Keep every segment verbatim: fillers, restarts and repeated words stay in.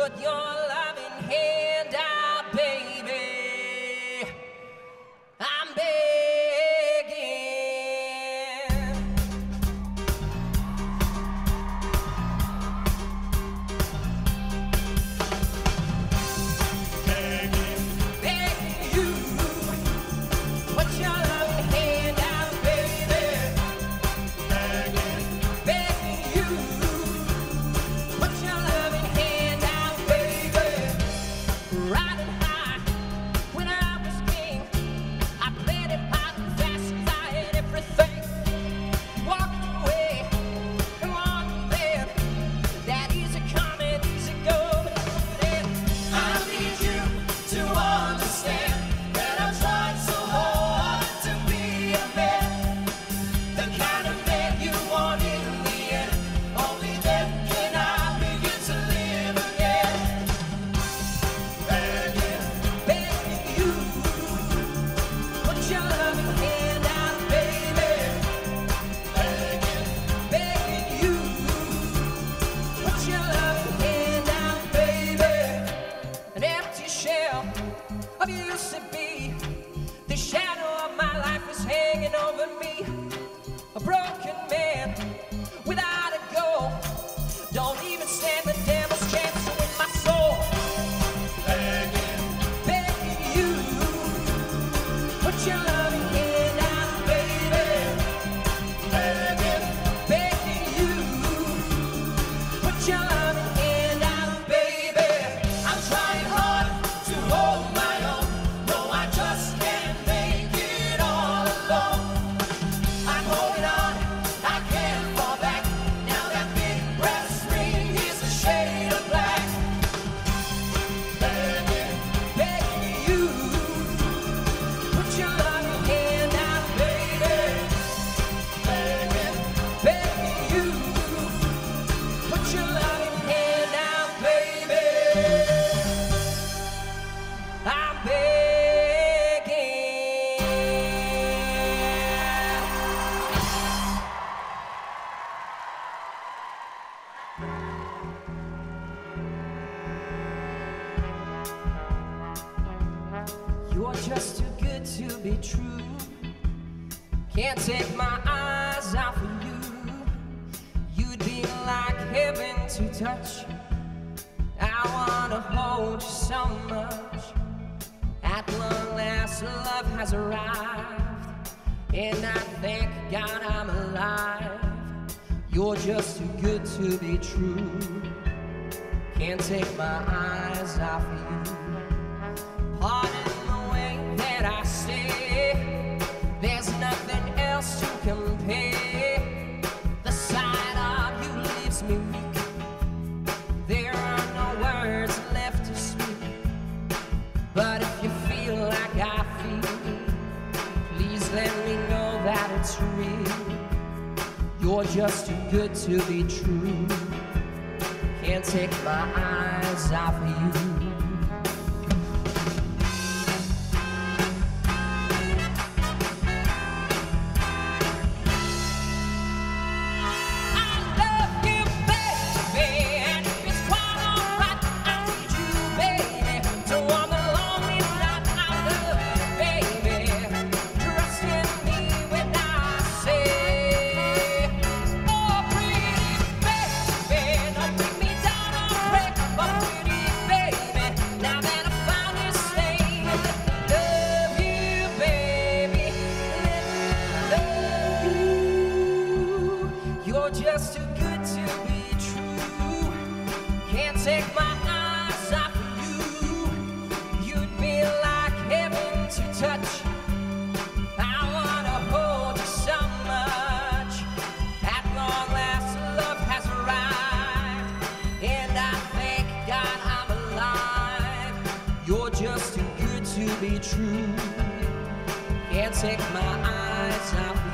Put your loving hand out, baby. I'm begging. Begging, begging you. Put your loving hand out, baby. Begging, begging you. Put your loving hand. Riding high when I was king, I played it hot and fast, cause I had everything. Walked away and walked there. That easy come and easy go, but it's over there. I need you to understand that I tried so hard to be a man, the kind of man you want in the end. Only then can I begin to live again. Used to be the shadow of my life was hanging over me, a broken man without a goal, don't even stand the devil's chance with my soul. Begging, begging you, put your loving hand out, baby. Begging, begging you, put your loving hand out, baby. I'm trying hard to hold my you're just too good to be true. Can't take my eyes off of you. You'd be like heaven to touch. I wanna hold you so much. At long last, love has arrived, and I thank God I'm alive. You're just too good to be true. Can't take my eyes off of you. Pardon the way that I say, there's nothing else to compare. The sight of you leaves me weak. There are no words left to speak. But if you feel like I feel, please let me know that it's real. You're just too good to be true. Can't take my eyes off of you. Take my eyes off of you. You'd be like heaven to touch. I wanna hold you so much. At long last, love has arrived, and I thank God I'm alive. You're just too good to be true. Can't take my eyes off of you.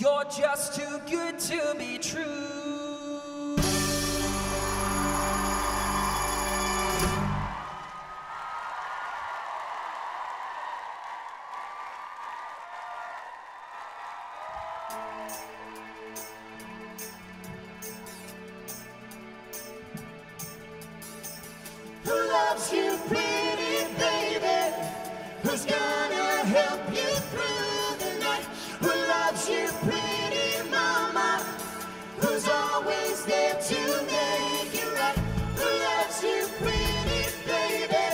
You're just too good to be true. Who loves you, pretty baby? Who's gonna help you through? You pretty mama, who's always there to make you right. Who loves you, pretty baby?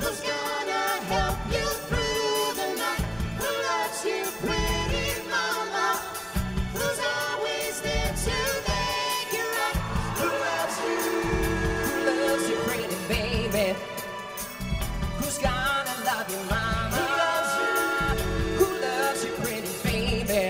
Who's gonna help you through the night? Who loves you, pretty mama? Who's always there to make you right? Who loves you? Who loves you, pretty baby? Who's gonna love you, mama? Who loves you? Who loves you, pretty baby?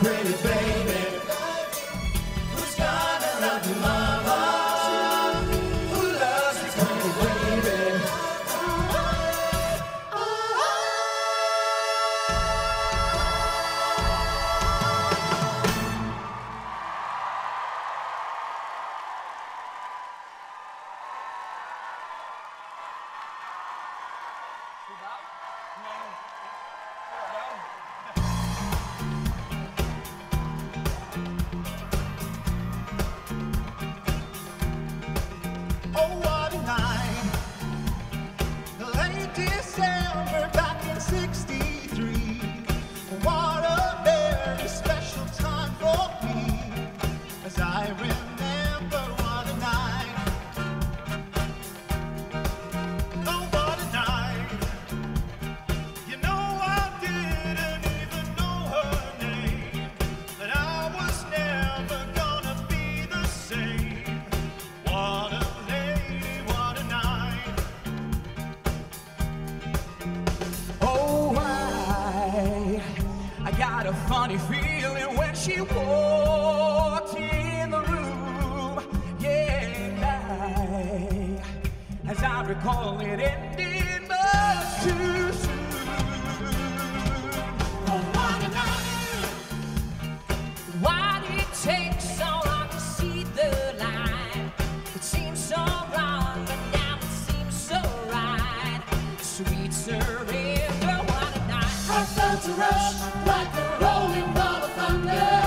Pretty baby, who's gonna love you, mama? Who loves you, pretty baby? Oh, oh, oh. funny feeling when she walked in the room. Yeah, and I, as I recall, it ended much too soon. To rush like a rolling ball of thunder,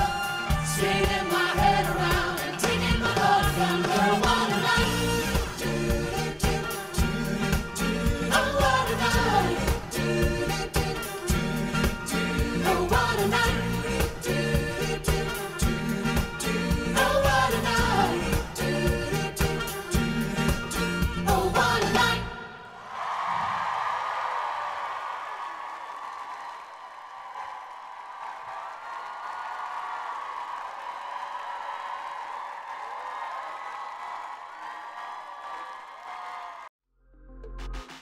spinning my head around and taking my heart from her. I wanna know, I wanna know, I wanna know, I wanna know. You